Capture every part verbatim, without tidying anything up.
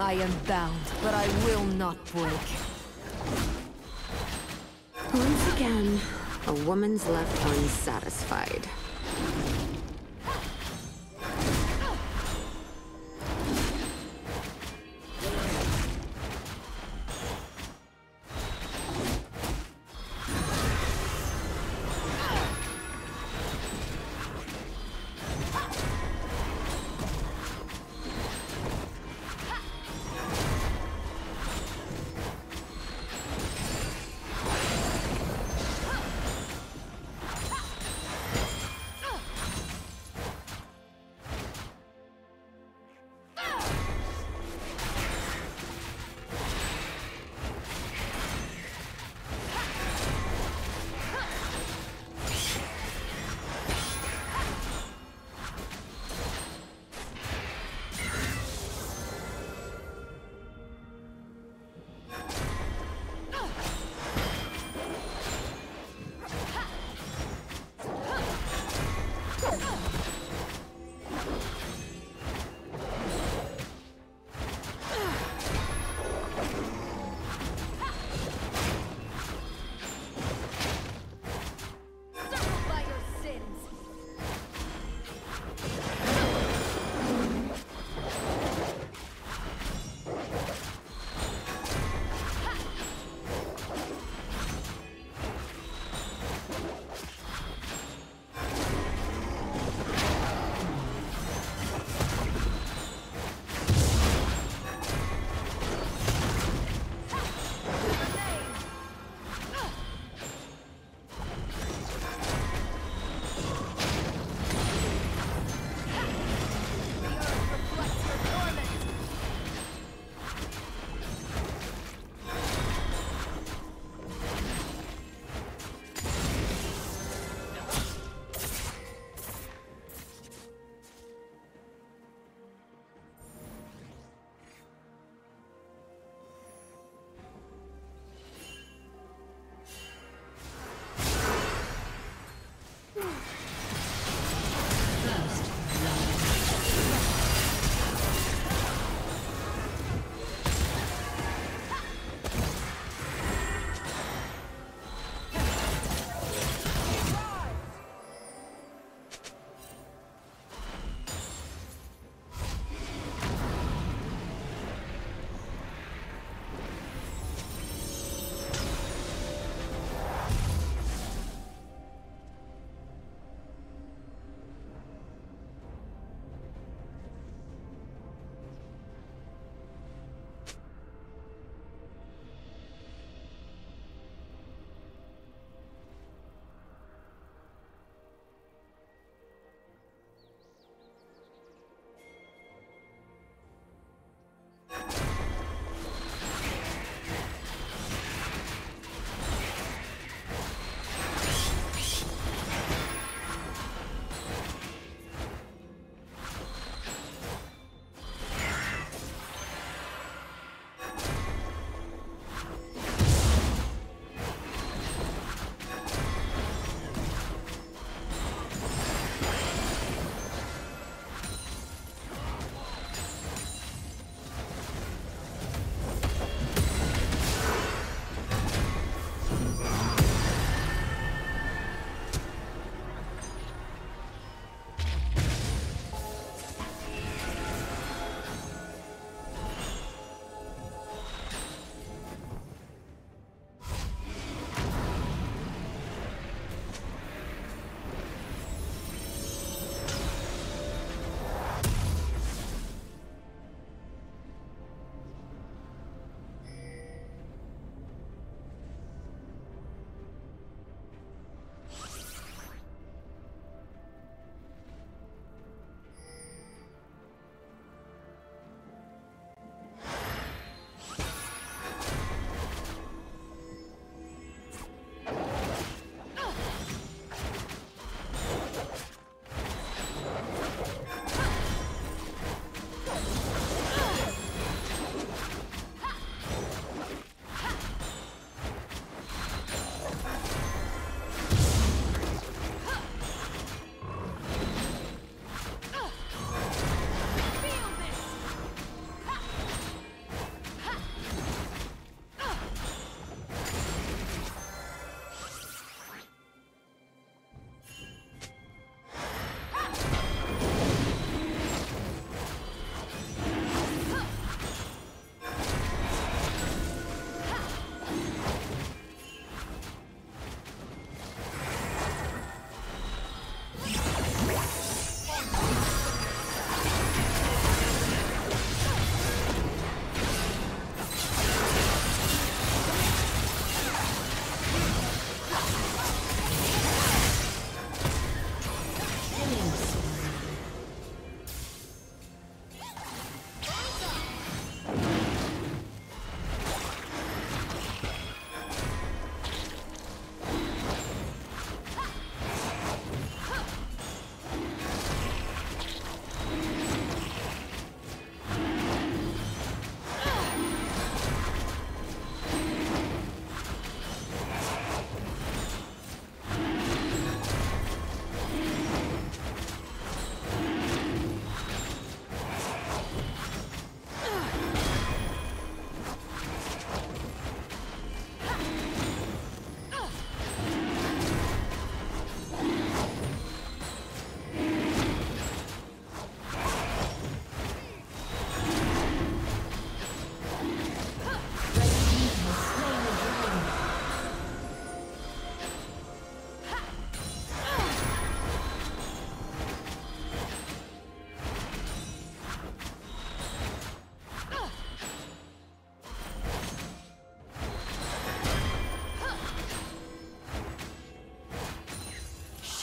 I am bound, but I will not break. Once again, a woman's left unsatisfied.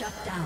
Shut down.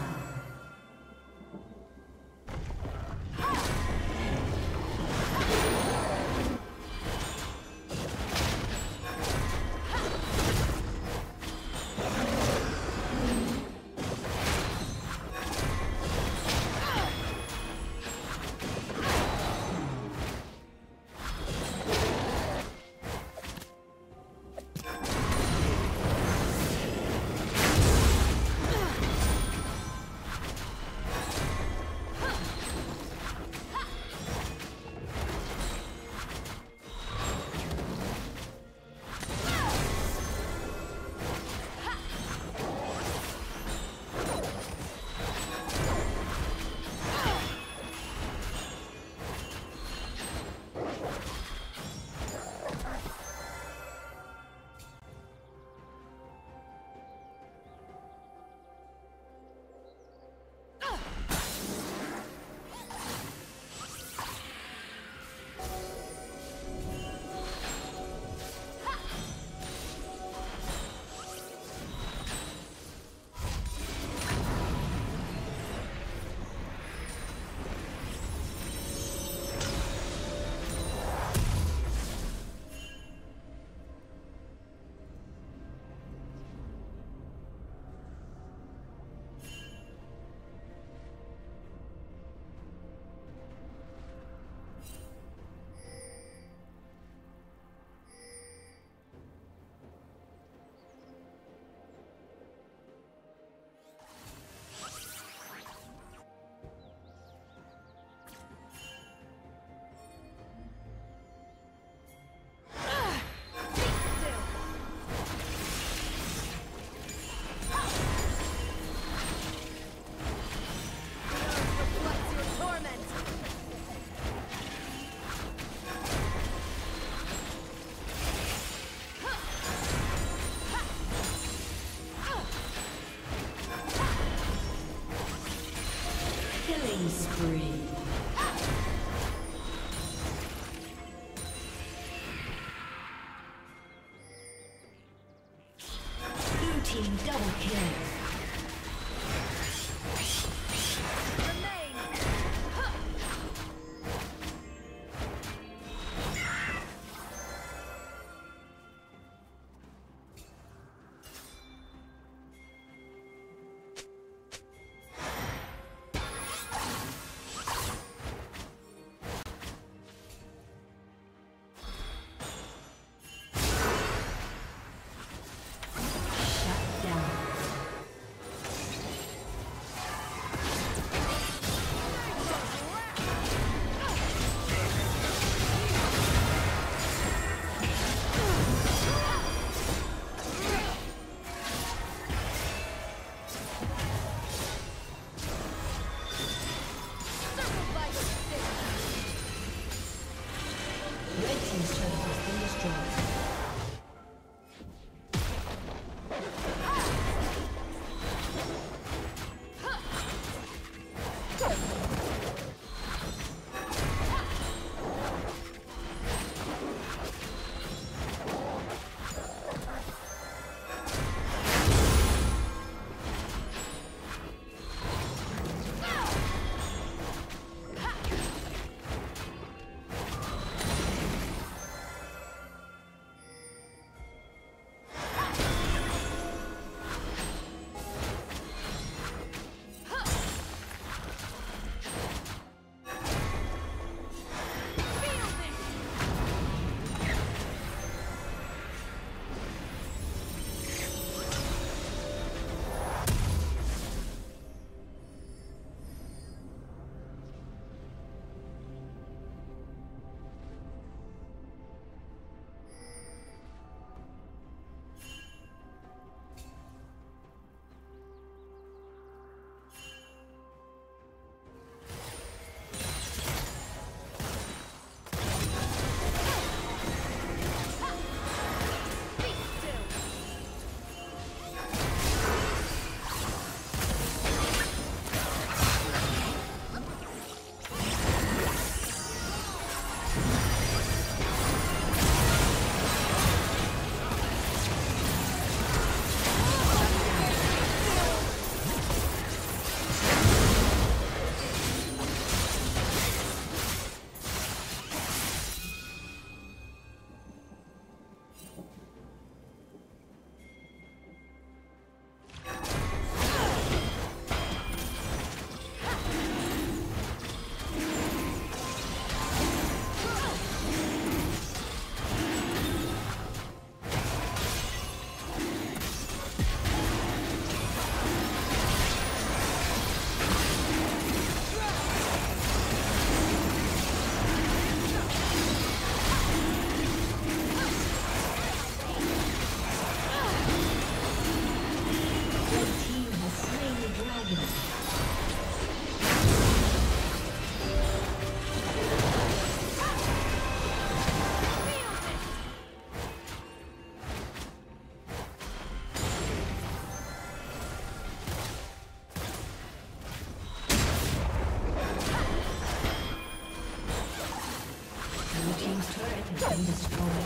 turret has been destroyed.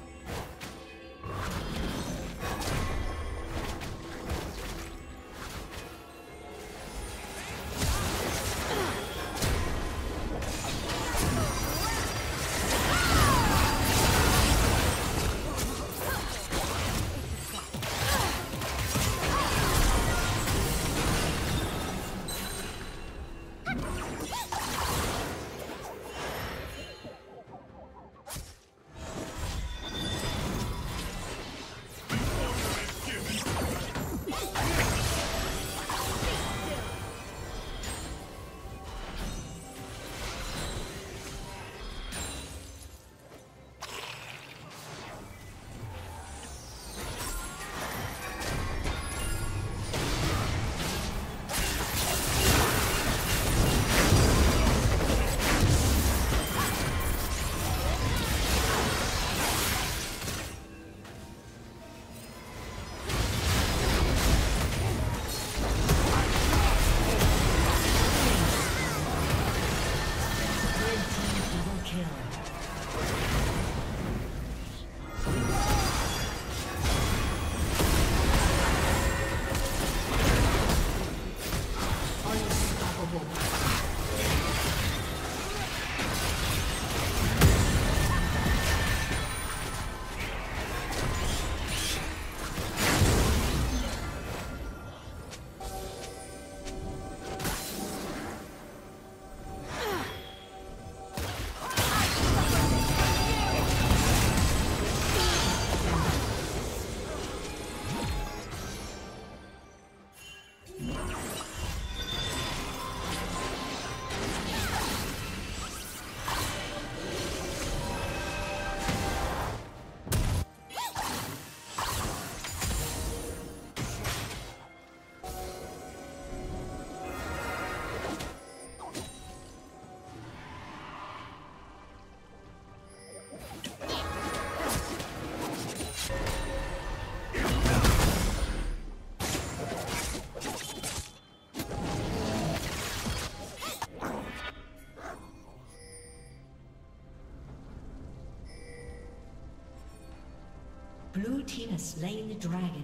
Blue team has slain the dragon.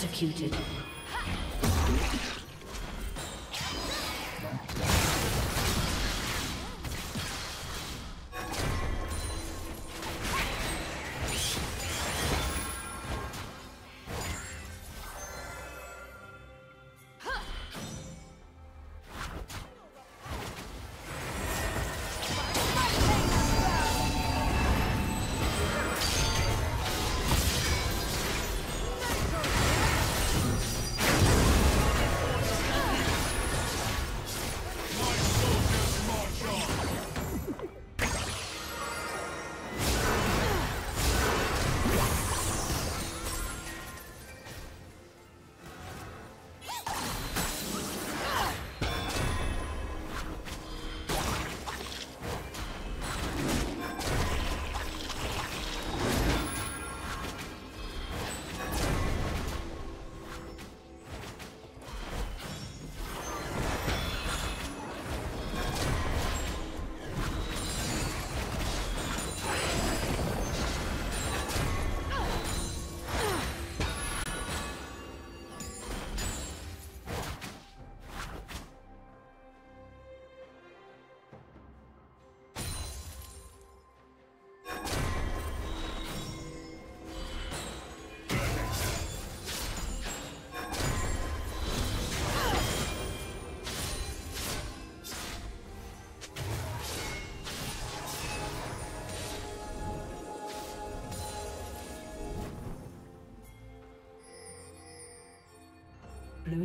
Executed. Blue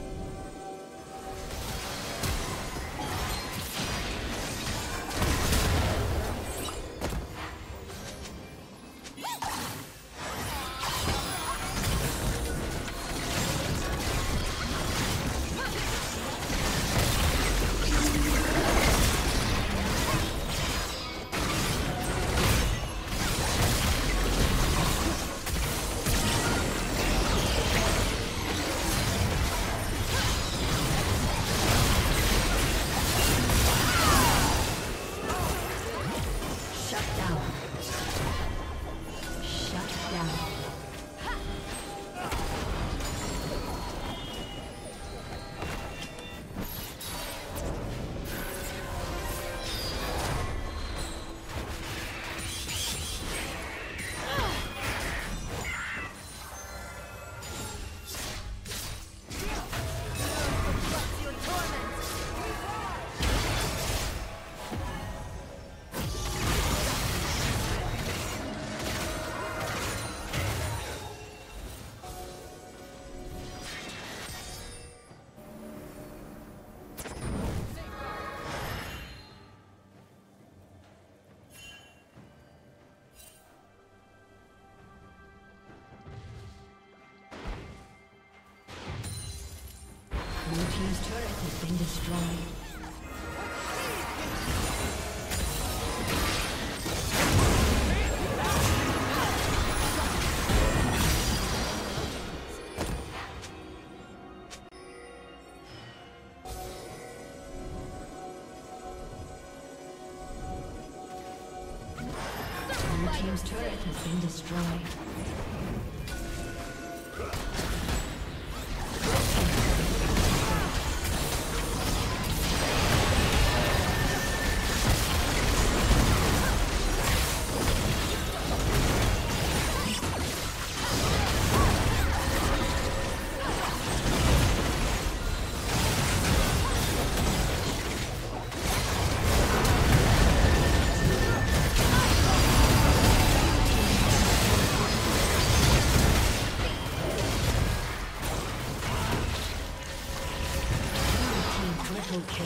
His turret has been destroyed. Your team's turret has been destroyed. Triple kill.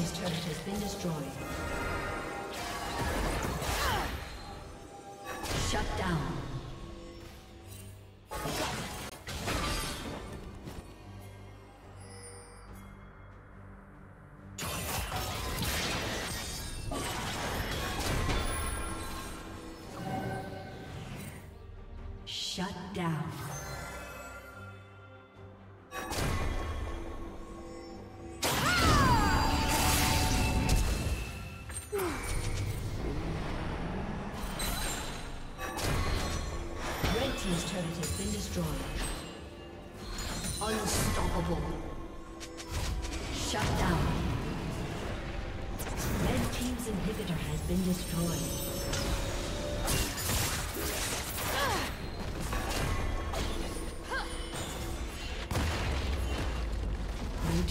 His turret has been destroyed. Shut down. Shut down. Thank you. turret has been destroyed. Unstoppable. Shut down. Red team's inhibitor has been destroyed. Blue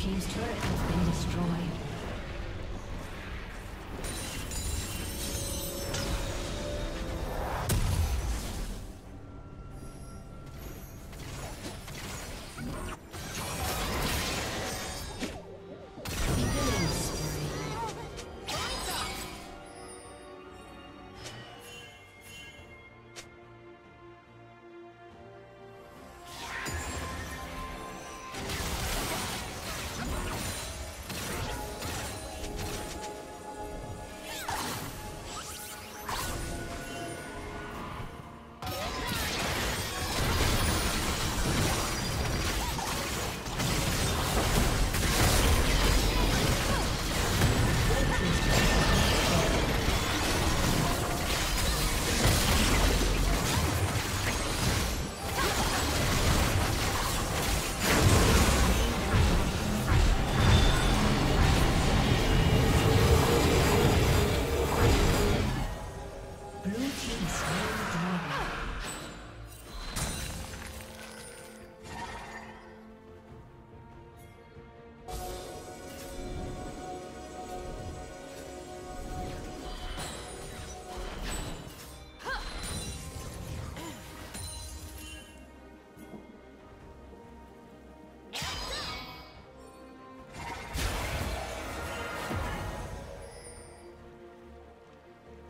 team's turret has been destroyed.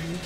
Blue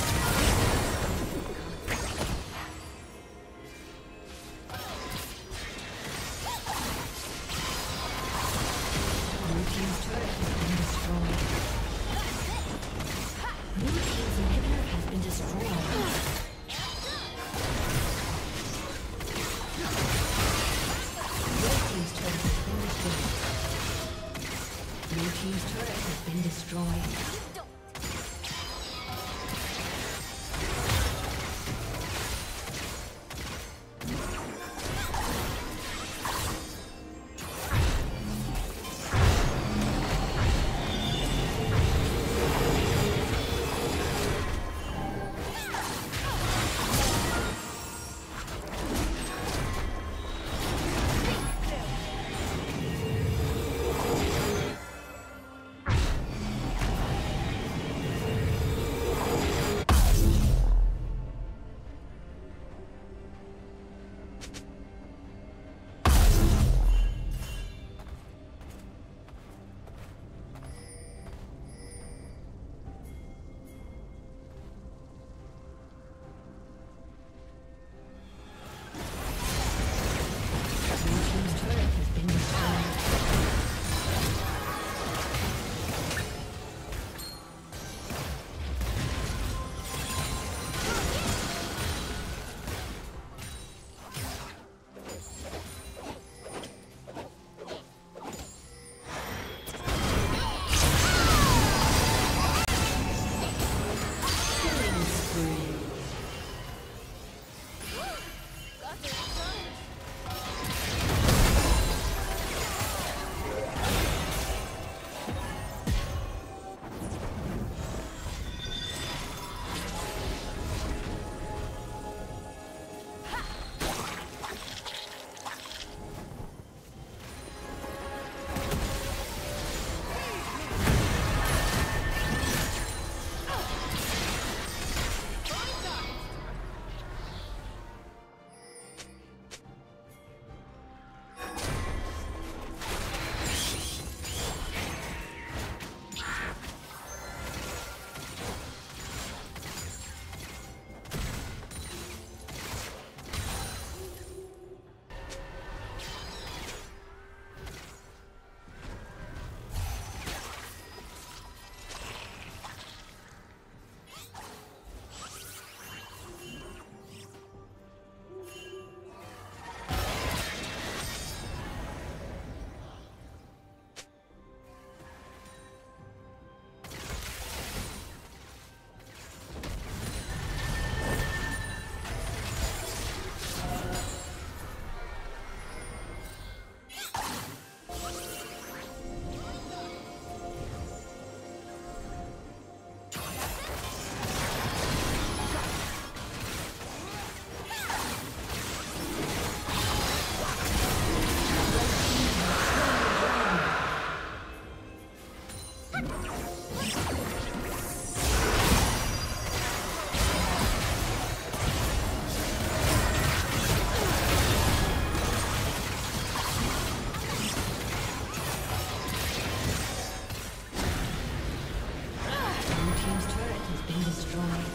has been destroyed. Blue team's turret has been destroyed. Blue team's inhibitor has been destroyed. Team's turret has been destroyed. team's turret has been destroyed.